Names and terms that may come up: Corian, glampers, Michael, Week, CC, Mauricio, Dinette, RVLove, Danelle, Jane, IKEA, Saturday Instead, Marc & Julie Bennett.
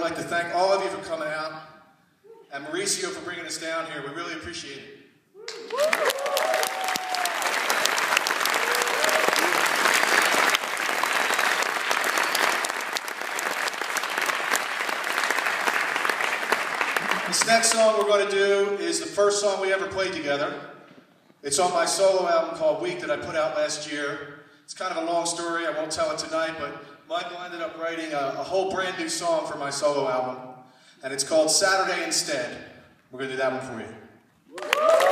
I'd like to thank all of you for coming out, and Mauricio for bringing us down here. We really appreciate it. This next song we're going to do is the first song we ever played together. It's on my solo album called Week that I put out last year. It's kind of a long story, I won't tell it tonight, but Michael ended up writing a whole brand new song for my solo album, and it's called Saturday Instead. We're going to do that one for you.